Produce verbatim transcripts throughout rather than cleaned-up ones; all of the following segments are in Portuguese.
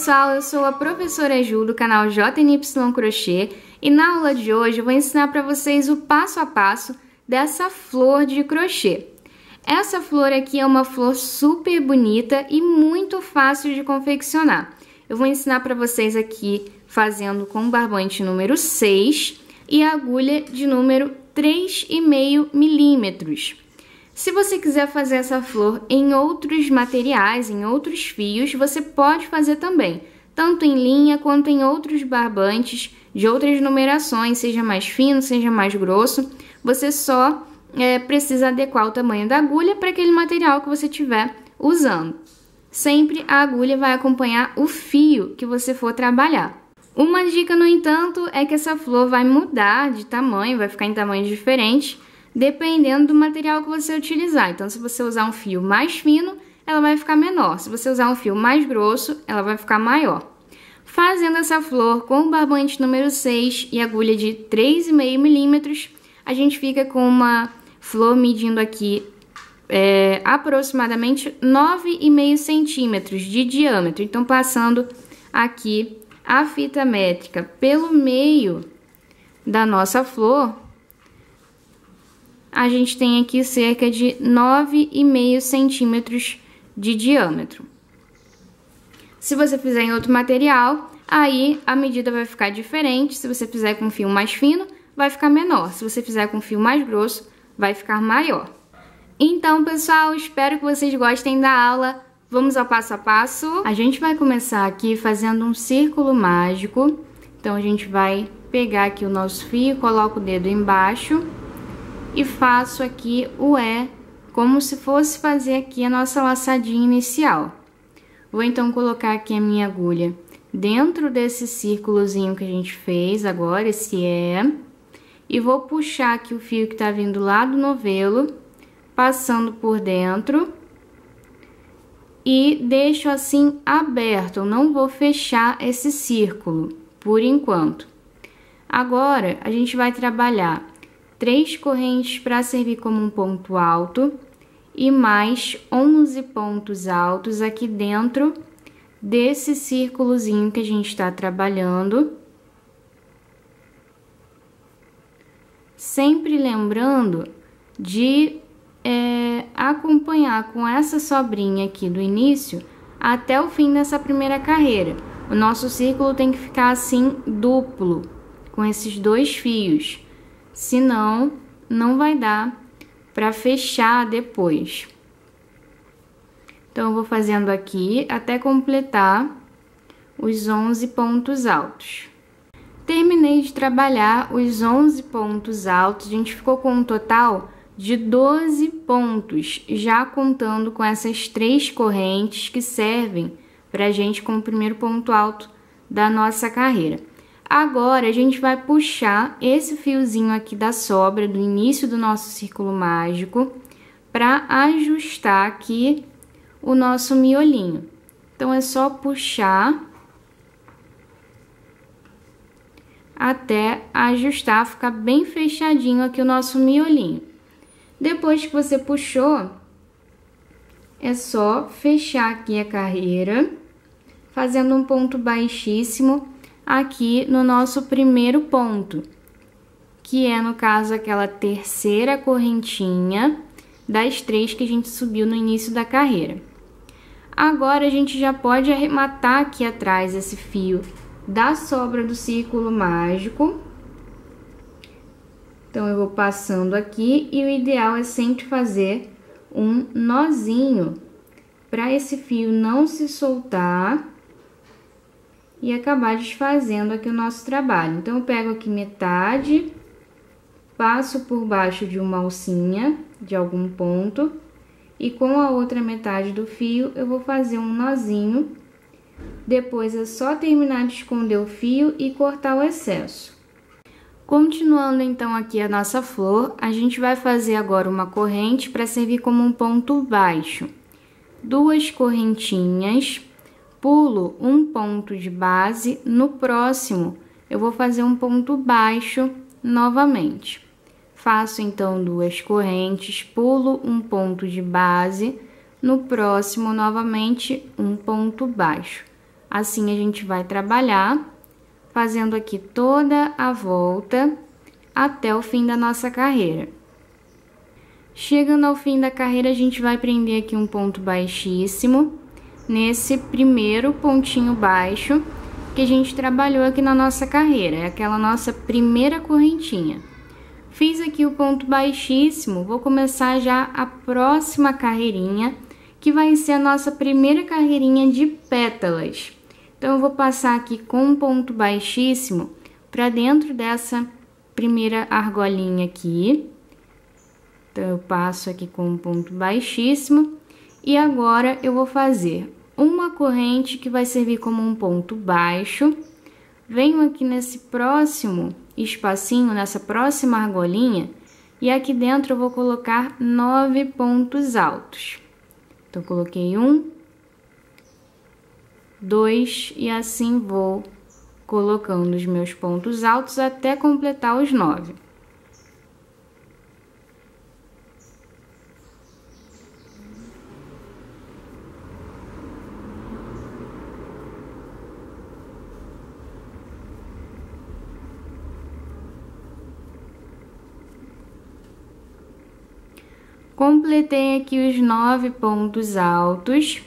pessoal, eu sou a professora Ju do canal J N Y Crochê e na aula de hoje eu vou ensinar para vocês o passo a passo dessa flor de crochê. Essa flor aqui é uma flor super bonita e muito fácil de confeccionar. Eu vou ensinar para vocês aqui fazendo com barbante número seis e agulha de número três vírgula cinco milímetros. Se você quiser fazer essa flor em outros materiais, em outros fios, você pode fazer também, tanto em linha quanto em outros barbantes de outras numerações, seja mais fino, seja mais grosso. Você só é, precisa adequar o tamanho da agulha para aquele material que você estiver usando. Sempre a agulha vai acompanhar o fio que você for trabalhar. Uma dica, no entanto, é que essa flor vai mudar de tamanho, vai ficar em tamanhos diferentes, dependendo do material que você utilizar. Então, se você usar um fio mais fino, ela vai ficar menor. Se você usar um fio mais grosso, ela vai ficar maior. Fazendo essa flor com o barbante número seis e agulha de três vírgula cinco milímetros, a gente fica com uma flor medindo aqui é, aproximadamente nove vírgula cinco centímetros de diâmetro. Então, passando aqui a fita métrica pelo meio da nossa flor, a gente tem aqui cerca de nove vírgula cinco centímetros de diâmetro. Se você fizer em outro material, aí a medida vai ficar diferente. Se você fizer com fio mais fino, vai ficar menor. Se você fizer com fio mais grosso, vai ficar maior. Então, pessoal, espero que vocês gostem da aula. Vamos ao passo a passo. A gente vai começar aqui fazendo um círculo mágico. Então, a gente vai pegar aqui o nosso fio, coloca o dedo embaixo e faço aqui o é, como se fosse fazer aqui a nossa laçadinha inicial. Vou então colocar aqui a minha agulha dentro desse círculozinho que a gente fez agora, esse é, e vou puxar aqui o fio que tá vindo lá do novelo, passando por dentro e deixo assim aberto. Eu não vou fechar esse círculo por enquanto. Agora a gente vai trabalhar três correntes para servir como um ponto alto e mais onze pontos altos aqui dentro desse círculozinho que a gente está trabalhando. Sempre lembrando de é, acompanhar com essa sobrinha aqui do início até o fim dessa primeira carreira. O nosso círculo tem que ficar assim duplo, com esses dois fios. Senão, não vai dar para fechar depois. Então, eu vou fazendo aqui até completar os onze pontos altos. Terminei de trabalhar os onze pontos altos. A gente ficou com um total de doze pontos, já contando com essas três correntes que servem para a gente como primeiro ponto alto da nossa carreira. Agora, a gente vai puxar esse fiozinho aqui da sobra, do início do nosso círculo mágico, para ajustar aqui o nosso miolinho. Então, é só puxar até ajustar, ficar bem fechadinho aqui o nosso miolinho. Depois que você puxou, é só fechar aqui a carreira, fazendo um ponto baixíssimo aqui no nosso primeiro ponto, que é, no caso, aquela terceira correntinha das três que a gente subiu no início da carreira. Agora, a gente já pode arrematar aqui atrás esse fio da sobra do círculo mágico. Então, eu vou passando aqui e o ideal é sempre fazer um nozinho para esse fio não se soltar e acabar desfazendo aqui o nosso trabalho. Então, eu pego aqui metade, passo por baixo de uma alcinha de algum ponto, e com a outra metade do fio eu vou fazer um nozinho. Depois é só terminar de esconder o fio e cortar o excesso. Continuando então aqui a nossa flor, a gente vai fazer agora uma corrente para servir como um ponto baixo. Duas correntinhas, pulo um ponto de base, no próximo eu vou fazer um ponto baixo novamente. Faço então duas correntes, pulo um ponto de base, no próximo novamente um ponto baixo. Assim, a gente vai trabalhar fazendo aqui toda a volta até o fim da nossa carreira. Chegando ao fim da carreira, a gente vai prender aqui um ponto baixíssimo nesse primeiro pontinho baixo que a gente trabalhou aqui na nossa carreira, é aquela nossa primeira correntinha. Fiz aqui o ponto baixíssimo, vou começar já a próxima carreirinha, que vai ser a nossa primeira carreirinha de pétalas. Então, eu vou passar aqui com um ponto baixíssimo para dentro dessa primeira argolinha aqui. Então, eu passo aqui com um ponto baixíssimo e agora eu vou fazer uma corrente que vai servir como um ponto baixo. Venho aqui nesse próximo espacinho, nessa próxima argolinha, e aqui dentro eu vou colocar nove pontos altos. Então, eu coloquei um, dois, e assim vou colocando os meus pontos altos até completar os nove. Completei aqui os nove pontos altos.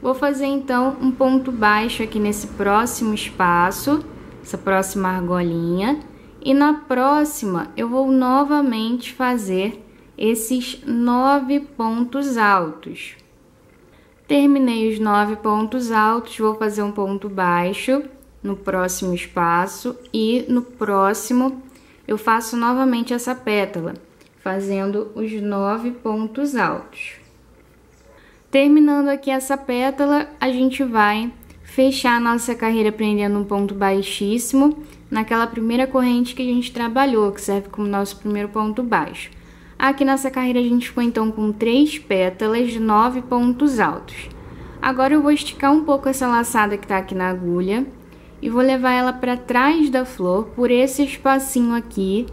Vou fazer então um ponto baixo aqui nesse próximo espaço, essa próxima argolinha, e na próxima eu vou novamente fazer esses nove pontos altos. Terminei os nove pontos altos, vou fazer um ponto baixo no próximo espaço e no próximo eu faço novamente essa pétala, fazendo os nove pontos altos. Terminando aqui essa pétala, a gente vai fechar a nossa carreira prendendo um ponto baixíssimo naquela primeira corrente que a gente trabalhou, que serve como nosso primeiro ponto baixo. Aqui nessa carreira a gente ficou então com três pétalas de nove pontos altos. Agora eu vou esticar um pouco essa laçada que tá aqui na agulha e vou levar ela para trás da flor por esse espacinho aqui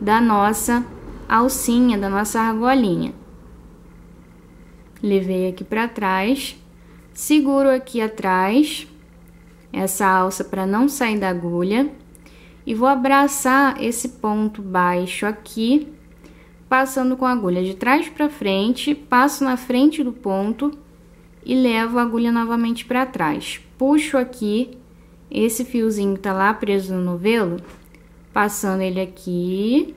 da nossa alcinha, da nossa argolinha. Levei aqui para trás, seguro aqui atrás essa alça para não sair da agulha e vou abraçar esse ponto baixo aqui, passando com a agulha de trás para frente, passo na frente do ponto e levo a agulha novamente para trás. Puxo aqui esse fiozinho que tá lá preso no novelo, passando ele aqui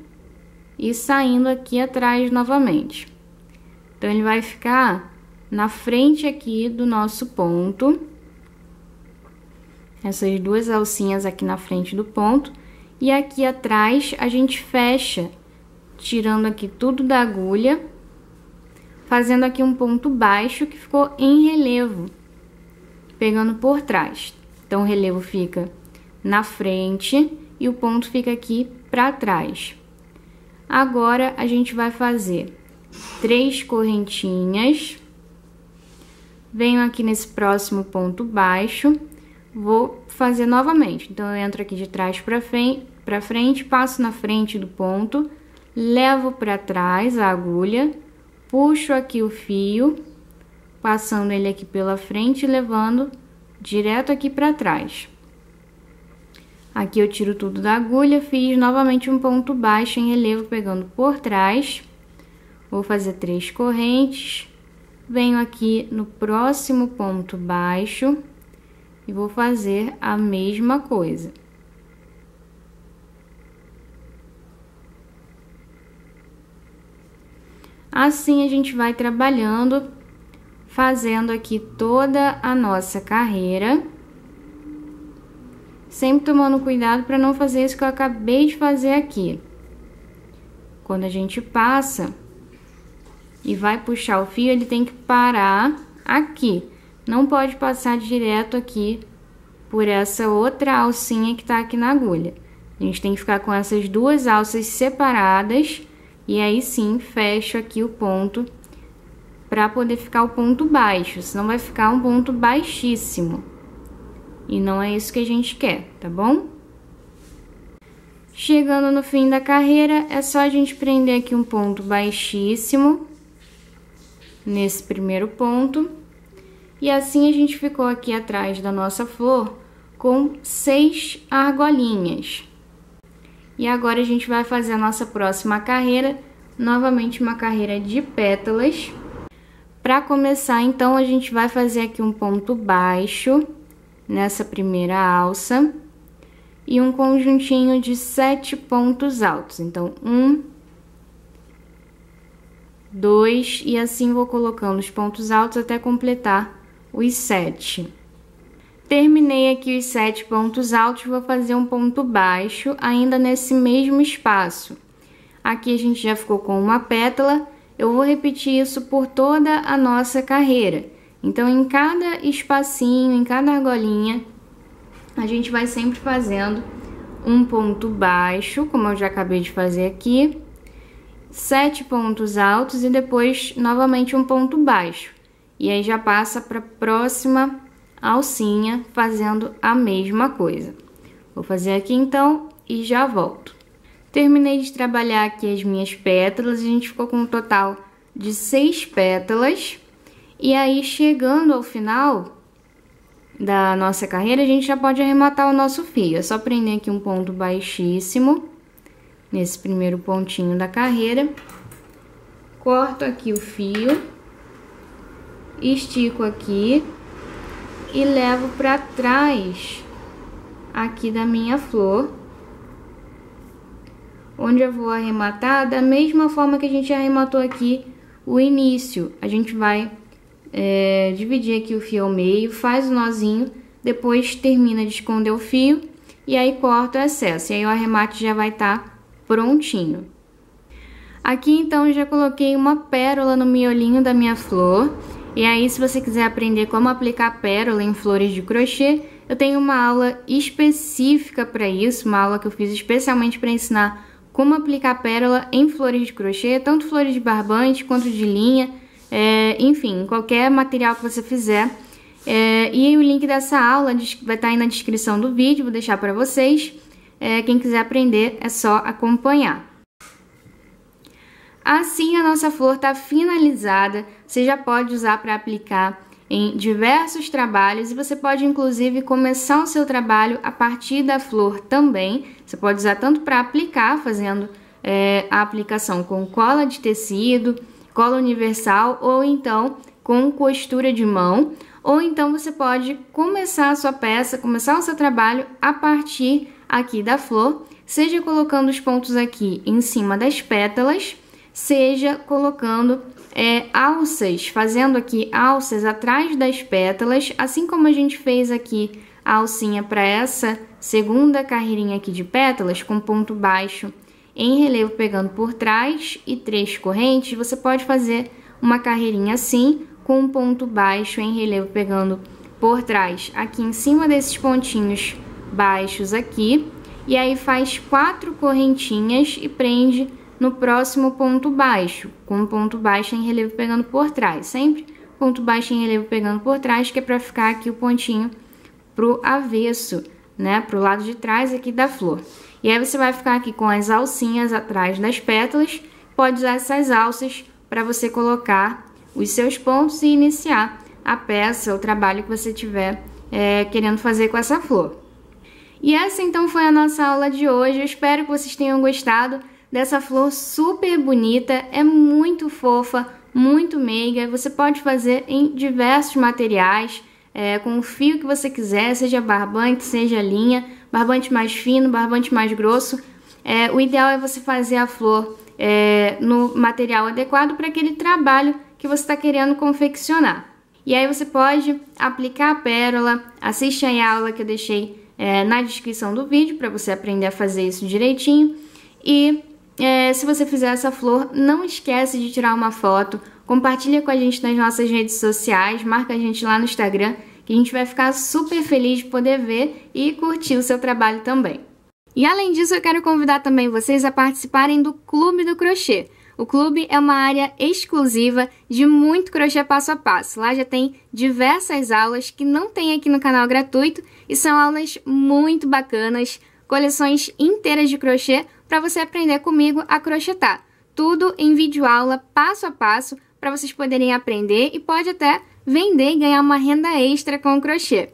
e saindo aqui atrás novamente. Então, ele vai ficar na frente aqui do nosso ponto, essas duas alcinhas aqui na frente do ponto, e aqui atrás a gente fecha, tirando aqui tudo da agulha, fazendo aqui um ponto baixo que ficou em relevo, pegando por trás. Então, o relevo fica na frente e o ponto fica aqui para trás. Agora, a gente vai fazer três correntinhas. Venho aqui nesse próximo ponto baixo, vou fazer novamente. Então, eu entro aqui de trás para frente, para frente, passo na frente do ponto, levo para trás a agulha, puxo aqui o fio, passando ele aqui pela frente e levando direto aqui para trás. Aqui eu tiro tudo da agulha, fiz novamente um ponto baixo em relevo, pegando por trás. Vou fazer três correntes. Venho aqui no próximo ponto baixo e vou fazer a mesma coisa. Assim, a gente vai trabalhando, fazendo aqui toda a nossa carreira. Sempre tomando cuidado para não fazer isso que eu acabei de fazer aqui. Quando a gente passa e vai puxar o fio, ele tem que parar aqui. Não pode passar direto aqui por essa outra alcinha que tá aqui na agulha. A gente tem que ficar com essas duas alças separadas e aí sim fecho aqui o ponto para poder ficar o ponto baixo, senão vai ficar um ponto baixíssimo. E não é isso que a gente quer, tá bom? Chegando no fim da carreira, é só a gente prender aqui um ponto baixíssimo nesse primeiro ponto E assim a gente ficou aqui atrás da nossa flor com seis argolinhas. E agora a gente vai fazer a nossa próxima carreira, novamente uma carreira de pétalas. Para começar, então, a gente vai fazer aqui um ponto baixo nessa primeira alça e um conjuntinho de sete pontos altos. Então, um, dois, e assim vou colocando os pontos altos até completar os sete. Terminei aqui os sete pontos altos, vou fazer um ponto baixo ainda nesse mesmo espaço. Aqui a gente já ficou com uma pétala, eu vou repetir isso por toda a nossa carreira. Então, em cada espacinho, em cada argolinha, a gente vai sempre fazendo um ponto baixo, como eu já acabei de fazer aqui, sete pontos altos e depois, novamente, um ponto baixo. E aí já passa para a próxima alcinha fazendo a mesma coisa. Vou fazer aqui então e já volto. Terminei de trabalhar aqui as minhas pétalas, a gente ficou com um total de seis pétalas. E aí, chegando ao final da nossa carreira, a gente já pode arrematar o nosso fio. É só prender aqui um ponto baixíssimo nesse primeiro pontinho da carreira, corto aqui o fio, estico aqui e levo para trás aqui da minha flor, onde eu vou arrematar da mesma forma que a gente arrematou aqui o início. A gente vai é, dividir aqui o fio ao meio, faz o nozinho, depois termina de esconder o fio e aí corta o excesso. E aí o arremate já vai estar tá prontinho. Aqui, então, eu já coloquei uma pérola no miolinho da minha flor. E aí, se você quiser aprender como aplicar pérola em flores de crochê, eu tenho uma aula específica para isso, uma aula que eu fiz especialmente para ensinar como aplicar pérola em flores de crochê, tanto flores de barbante quanto de linha, é, enfim, qualquer material que você fizer. É, e aí o link dessa aula vai estar aí na descrição do vídeo, vou deixar para vocês. É, quem quiser aprender é só acompanhar. Assim a nossa flor está finalizada, você já pode usar para aplicar em diversos trabalhos e você pode inclusive começar o seu trabalho a partir da flor também. Você pode usar tanto para aplicar, fazendo é, a aplicação com cola de tecido, cola universal ou então com costura de mão. Ou então você pode começar a sua peça, começar o seu trabalho a partir aqui da flor, seja colocando os pontos aqui em cima das pétalas, seja colocando é, alças, fazendo aqui alças atrás das pétalas, assim como a gente fez aqui a alcinha para essa segunda carreirinha aqui de pétalas, com ponto baixo em relevo pegando por trás e três correntes, você pode fazer uma carreirinha assim, com um ponto baixo em relevo pegando por trás, aqui em cima desses pontinhos baixos aqui, e aí faz quatro correntinhas e prende no próximo ponto baixo, com um ponto baixo em relevo pegando por trás, sempre ponto baixo em relevo pegando por trás, que é para ficar aqui o pontinho pro avesso, né, pro lado de trás aqui da flor. E aí você vai ficar aqui com as alcinhas atrás das pétalas, pode usar essas alças para você colocar os seus pontos e iniciar a peça, o trabalho que você tiver é, querendo fazer com essa flor. E essa então foi a nossa aula de hoje, eu espero que vocês tenham gostado dessa flor super bonita, é muito fofa, muito meiga, você pode fazer em diversos materiais, é, com o fio que você quiser, seja barbante, seja linha, barbante mais fino, barbante mais grosso, é, o ideal é você fazer a flor é, no material adequado para aquele trabalho que você está querendo confeccionar. E aí você pode aplicar a pérola, assiste aí a aula que eu deixei é, na descrição do vídeo para você aprender a fazer isso direitinho, e É, se você fizer essa flor, não esquece de tirar uma foto, compartilha com a gente nas nossas redes sociais, marca a gente lá no Instagram, que a gente vai ficar super feliz de poder ver e curtir o seu trabalho também. E além disso, eu quero convidar também vocês a participarem do Clube do Crochê. O clube é uma área exclusiva de muito crochê passo a passo. Lá já tem diversas aulas que não tem aqui no canal gratuito e são aulas muito bacanas, coleções inteiras de crochê, para você aprender comigo a crochetar. tudo em videoaula, passo a passo, para vocês poderem aprender e pode até vender e ganhar uma renda extra com o crochê.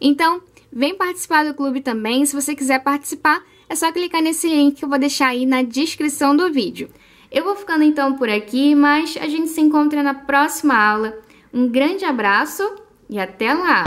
Então, vem participar do clube também. Se você quiser participar, é só clicar nesse link que eu vou deixar aí na descrição do vídeo. Eu vou ficando então por aqui, mas a gente se encontra na próxima aula. Um grande abraço e até lá!